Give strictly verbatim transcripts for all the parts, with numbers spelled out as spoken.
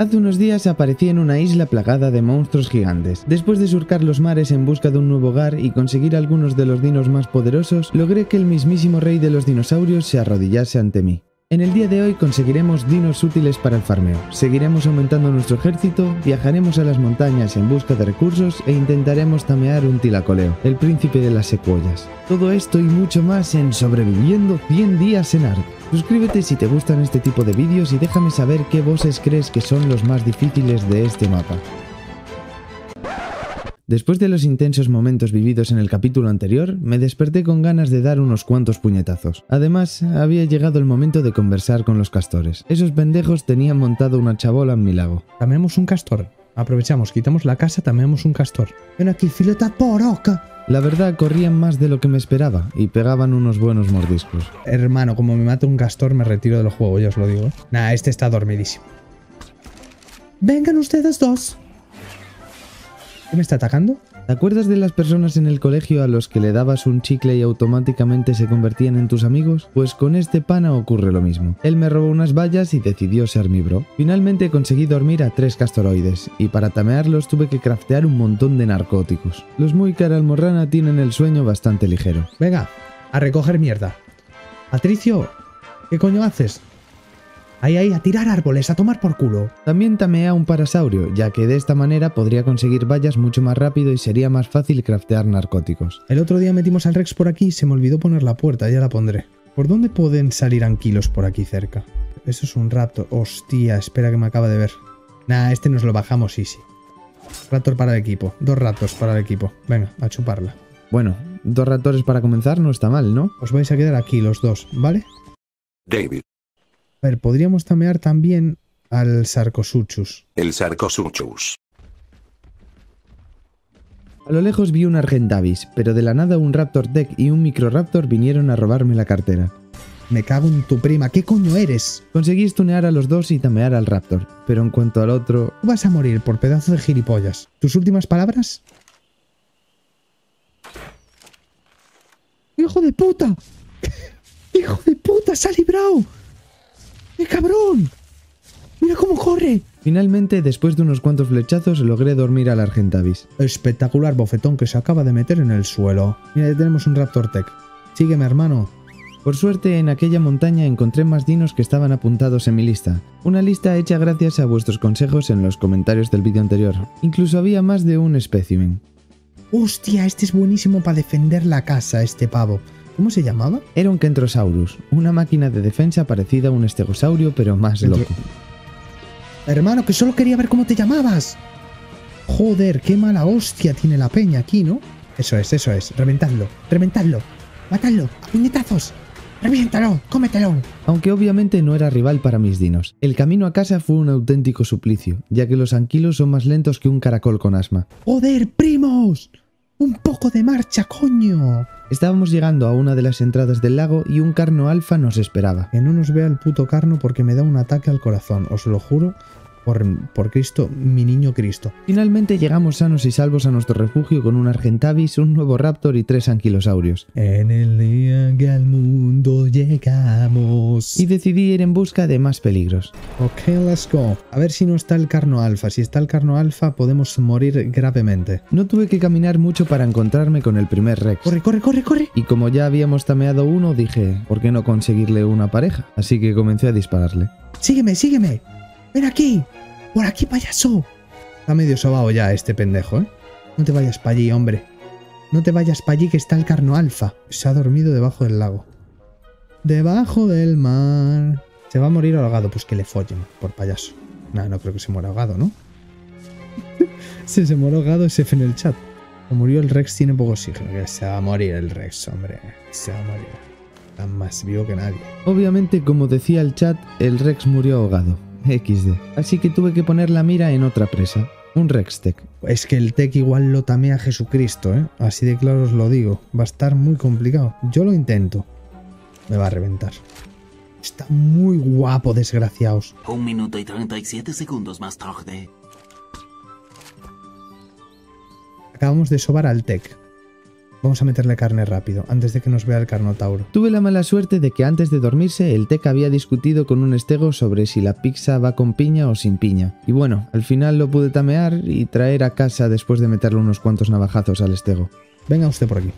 Hace unos días aparecí en una isla plagada de monstruos gigantes. Después de surcar los mares en busca de un nuevo hogar y conseguir algunos de los dinos más poderosos, logré que el mismísimo rey de los dinosaurios se arrodillase ante mí. En el día de hoy conseguiremos dinos útiles para el farmeo, seguiremos aumentando nuestro ejército, viajaremos a las montañas en busca de recursos e intentaremos tamear un Thylacoleo, el príncipe de las secuoyas. Todo esto y mucho más en Sobreviviendo cien días en ARK. Suscríbete si te gustan este tipo de vídeos y déjame saber qué bosses crees que son los más difíciles de este mapa. Después de los intensos momentos vividos en el capítulo anterior, me desperté con ganas de dar unos cuantos puñetazos. Además, había llegado el momento de conversar con los castores. Esos pendejos tenían montado una chabola en mi lago. Tameamos un castor. Aprovechamos, quitamos la casa, tameamos un castor. Ven aquí, filota poroca. La verdad, corrían más de lo que me esperaba y pegaban unos buenos mordiscos. Hermano, como me mata un castor, me retiro del juego, ya os lo digo. Nah, este está dormidísimo. Vengan ustedes dos. ¿Qué me está atacando? ¿Te acuerdas de las personas en el colegio a los que le dabas un chicle y automáticamente se convertían en tus amigos? Pues con este pana ocurre lo mismo. Él me robó unas vallas y decidió ser mi bro. Finalmente conseguí dormir a tres castoroides, y para tamearlos tuve que craftear un montón de narcóticos. Los muy caralmorrana tienen el sueño bastante ligero. Venga, a recoger mierda. Patricio, ¿qué coño haces? Ahí, ahí, a tirar árboles, a tomar por culo. También tamea un parasaurio, ya que de esta manera podría conseguir vallas mucho más rápido y sería más fácil craftear narcóticos. El otro día metimos al Rex por aquí y se me olvidó poner la puerta, ya la pondré. ¿Por dónde pueden salir anquilos por aquí cerca? Eso es un raptor. Hostia, espera que me acaba de ver. Nah, este nos lo bajamos easy. Raptor para el equipo, dos raptors para el equipo. Venga, a chuparla. Bueno, dos raptores para comenzar no está mal, ¿no? Os vais a quedar aquí los dos, ¿vale? David. A ver, podríamos tamear también al Sarcosuchus. El Sarcosuchus. A lo lejos vi un Argentavis, pero de la nada un Raptor Tech y un Microraptor vinieron a robarme la cartera. Me cago en tu prima, ¿qué coño eres? Conseguí stunear a los dos y tamear al Raptor, pero en cuanto al otro... Tú vas a morir por pedazo de gilipollas. ¿Tus últimas palabras? ¡Hijo de puta! ¡Hijo de puta! ¡Se ha librado! ¡Eh, cabrón! ¡Mira cómo corre! Finalmente, después de unos cuantos flechazos, logré dormir al Argentavis. Espectacular bofetón que se acaba de meter en el suelo. Mira, ya tenemos un Raptor Tech. Sígueme, hermano. Por suerte, en aquella montaña encontré más dinos que estaban apuntados en mi lista. Una lista hecha gracias a vuestros consejos en los comentarios del vídeo anterior. Incluso había más de un espécimen. ¡Hostia! Este es buenísimo para defender la casa, este pavo. ¿Cómo se llamaba? Era un Kentrosaurus, una máquina de defensa parecida a un estegosaurio, pero más Entro... loco. Hermano, que solo quería ver cómo te llamabas. Joder, qué mala hostia tiene la peña aquí, ¿no? Eso es, eso es. Reventadlo, reventadlo, matadlo, a puñetazos. ¡Reviéntalo! ¡Cómetelo! Aunque obviamente no era rival para mis dinos. El camino a casa fue un auténtico suplicio, ya que los anquilos son más lentos que un caracol con asma. ¡Joder, primos! ¡Un poco de marcha, coño! Estábamos llegando a una de las entradas del lago y un carno alfa nos esperaba. Que no nos vea el puto carno porque me da un ataque al corazón, os lo juro, por, por Cristo, mi niño Cristo. Finalmente llegamos sanos y salvos a nuestro refugio con un Argentavis, un nuevo raptor y tres anquilosaurios. En el día que al mundo llegamos... Y decidí ir en busca de más peligros. Ok, let's go. A ver si no está el carno alfa. Si está el carno alfa, podemos morir gravemente. No tuve que caminar mucho para encontrarme con el primer Rex. ¡Corre, corre, corre, corre! Y como ya habíamos tameado uno, dije, ¿por qué no conseguirle una pareja? Así que comencé a dispararle. ¡Sígueme, sígueme! ¡Ven aquí! ¡Por aquí, payaso! Está medio sobao ya este pendejo, ¿eh? No te vayas para allí, hombre. No te vayas para allí que está el carno alfa. Se ha dormido debajo del lago. Debajo del mar. Se va a morir ahogado. Pues que le follen, por payaso. Nah, no creo que se muera ahogado, ¿no? Si se muere ahogado, es F en el chat. O murió el Rex, tiene poco oxígeno. Que se va a morir el Rex, hombre. Se va a morir. Está más vivo que nadie. Obviamente, como decía el chat, el Rex murió ahogado. equis de. Así que tuve que poner la mira en otra presa, un Rex Tech. Es que el Tech igual lo tamea Jesucristo, ¿eh? Así de claro os lo digo. Va a estar muy complicado. Yo lo intento. Me va a reventar. Está muy guapo, desgraciados. Un minuto y treinta y siete segundos más tarde. Acabamos de sobar al Tech. Vamos a meterle carne rápido, antes de que nos vea el carnotauro. Tuve la mala suerte de que antes de dormirse, el Tec había discutido con un estego sobre si la pizza va con piña o sin piña. Y bueno, al final lo pude tamear y traer a casa después de meterle unos cuantos navajazos al estego. Venga usted por aquí.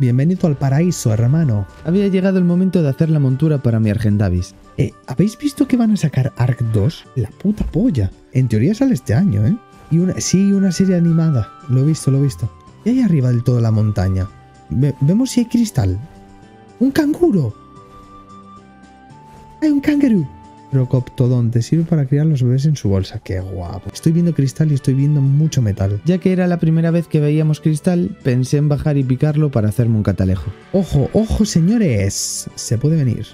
Bienvenido al paraíso, hermano. Había llegado el momento de hacer la montura para mi Argentavis. Eh, ¿habéis visto que van a sacar ARK dos? La puta polla. En teoría sale este año, ¿eh? Y una, sí, una serie animada. Lo he visto, lo he visto. Y ahí arriba del todo la montaña. Ve- vemos si hay cristal. ¡Un canguro! ¡Hay un canguro! Procoptodonte sirve para criar los bebés en su bolsa. ¡Qué guapo! Estoy viendo cristal y estoy viendo mucho metal. Ya que era la primera vez que veíamos cristal, pensé en bajar y picarlo para hacerme un catalejo. ¡Ojo, ojo, señores! Se puede venir.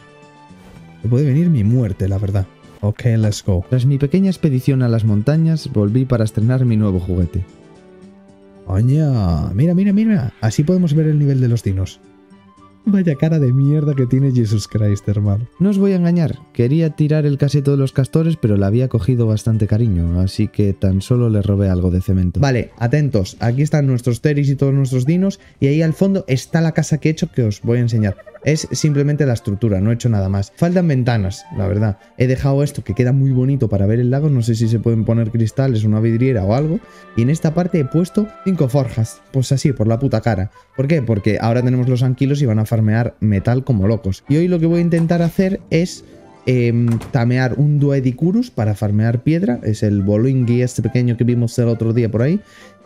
Se puede venir mi muerte, la verdad. Ok, let's go. Tras mi pequeña expedición a las montañas, volví para estrenar mi nuevo juguete. ¡Oña! ¡Mira, mira, mira! Así podemos ver el nivel de los dinos. Vaya cara de mierda que tiene Jesus Christ, hermano. No os voy a engañar, quería tirar el caseto de los castores, pero le había cogido bastante cariño, así que tan solo le robé algo de cemento. Vale, atentos, aquí están nuestros teris y todos nuestros dinos, y ahí al fondo está la casa que he hecho que os voy a enseñar. Es simplemente la estructura, no he hecho nada más. Faltan ventanas, la verdad. He dejado esto que queda muy bonito para ver el lago. No sé si se pueden poner cristales, una vidriera o algo. Y en esta parte he puesto cinco forjas. Pues así, por la puta cara. ¿Por qué? Porque ahora tenemos los anquilos y van a farmear metal como locos. Y hoy lo que voy a intentar hacer es eh, tamear un Doedicurus para farmear piedra. Es el bolingui este pequeño que vimos el otro día por ahí.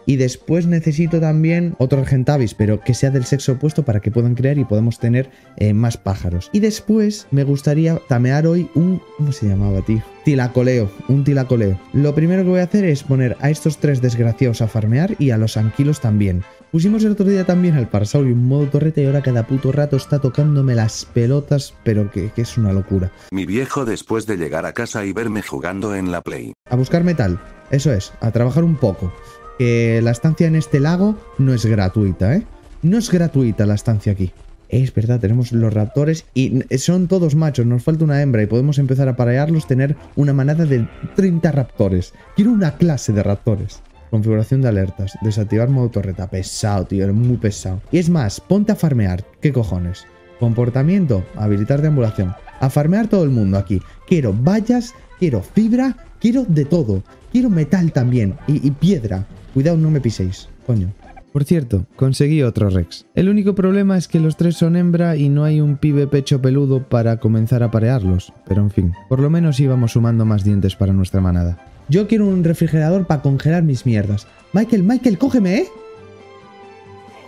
Y después necesito también otro Argentavis, pero que sea del sexo opuesto para que puedan crear y podamos tener eh, más pájaros. Y después me gustaría tamear hoy un... ¿Cómo se llamaba, tío? Thylacoleo, un Thylacoleo. Lo primero que voy a hacer es poner a estos tres desgraciados a farmear y a los anquilos también. Pusimos el otro día también al Parsaurio en modo torreta y ahora cada puto rato está tocándome las pelotas, pero que, que es una locura. Mi viejo después de llegar a casa y verme jugando en la Play. A buscar metal, eso es, a trabajar un poco. Que la estancia en este lago no es gratuita, ¿eh? No es gratuita la estancia aquí. Es verdad, tenemos los raptores y son todos machos, nos falta una hembra y podemos empezar a parearlos, tener una manada de treinta raptores. Quiero una clase de raptores. Configuración de alertas, desactivar modo torreta. Pesado, tío, eres muy pesado. Y es más, ponte a farmear, ¿qué cojones? Comportamiento, habilitar deambulación. A farmear todo el mundo aquí. Quiero vallas, quiero fibra, quiero de todo. Quiero metal también y, y piedra. Cuidado, no me piséis, coño. Por cierto, conseguí otro Rex. El único problema es que los tres son hembra y no hay un pibe pecho peludo para comenzar a parearlos. Pero en fin, por lo menos íbamos sumando más dientes para nuestra manada. Yo quiero un refrigerador para congelar mis mierdas. Michael, Michael, cógeme, ¿eh?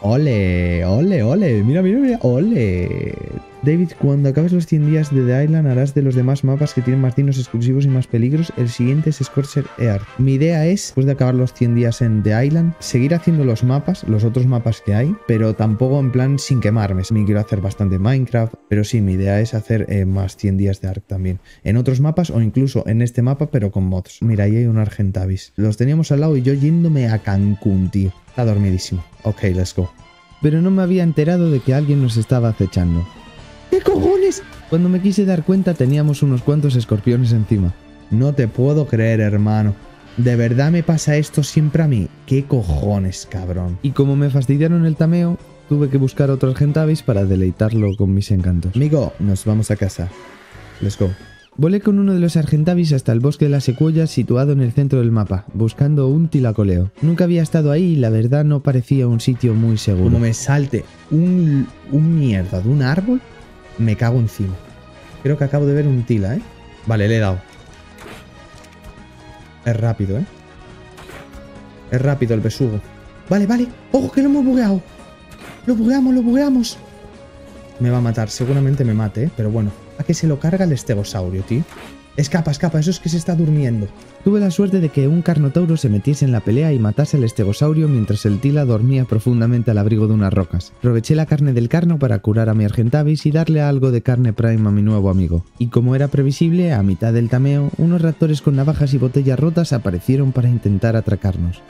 Ole, ole, ole. Mira, mira, mira. Ole. David, cuando acabes los cien días de The Island harás de los demás mapas que tienen más dinos exclusivos y más peligros. El siguiente es Scorcher Earth. Mi idea es, después de acabar los cien días en The Island, seguir haciendo los mapas, los otros mapas que hay, pero tampoco en plan sin quemarme. Me quiero hacer bastante Minecraft, pero sí, mi idea es hacer eh, más cien días de ARK también. En otros mapas o incluso en este mapa, pero con mods. Mira, ahí hay un Argentavis. Los teníamos al lado y yo yéndome a Cancún, tío. Está dormidísimo. Ok, let's go. Pero no me había enterado de que alguien nos estaba acechando. ¿Qué cojones? Cuando me quise dar cuenta teníamos unos cuantos escorpiones encima. No te puedo creer, hermano. De verdad me pasa esto siempre a mí. ¿Qué cojones, cabrón? Y como me fastidiaron el tameo, tuve que buscar otro Argentavis para deleitarlo con mis encantos. Amigo, nos vamos a casa. Let's go. Volé con uno de los Argentavis hasta el bosque de las secuoyas situado en el centro del mapa, buscando un Thylacoleo. Nunca había estado ahí y la verdad no parecía un sitio muy seguro. Como me salte un, un mierda de un árbol, me cago encima. Creo que acabo de ver un Thyla, ¿eh? Vale, le he dado. Es rápido, ¿eh? Es rápido el besugo. Vale, vale. ¡Ojo, que lo hemos bugueado! ¡Lo bugueamos, lo bugueamos! Me va a matar, seguramente me mate, ¿eh? Pero bueno. A que se lo carga el estegosaurio, tío. Escapa, escapa, eso es que se está durmiendo. Tuve la suerte de que un carnotauro se metiese en la pelea y matase al estegosaurio mientras el Thyla dormía profundamente al abrigo de unas rocas. Aproveché la carne del carno para curar a mi Argentavis y darle algo de carne prime a mi nuevo amigo. Y como era previsible, a mitad del tameo, unos raptores con navajas y botellas rotas aparecieron para intentar atracarnos.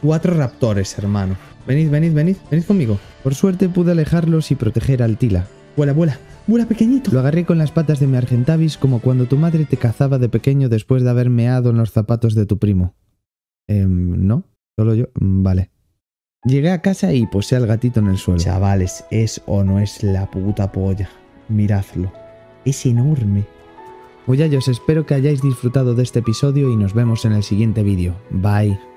Cuatro raptores, hermano. Venid, venid, venid, venid conmigo. Por suerte pude alejarlos y proteger al Thyla. Vuela, vuela. ¡Vuela, pequeñito! Lo agarré con las patas de mi Argentavis como cuando tu madre te cazaba de pequeño después de haber meado en los zapatos de tu primo. Eh, ¿no? ¿Solo yo? Vale. Llegué a casa y posé al gatito en el suelo. Chavales, es o no es la puta polla. Miradlo. Es enorme. Huyallos, espero que hayáis disfrutado de este episodio y nos vemos en el siguiente vídeo. Bye.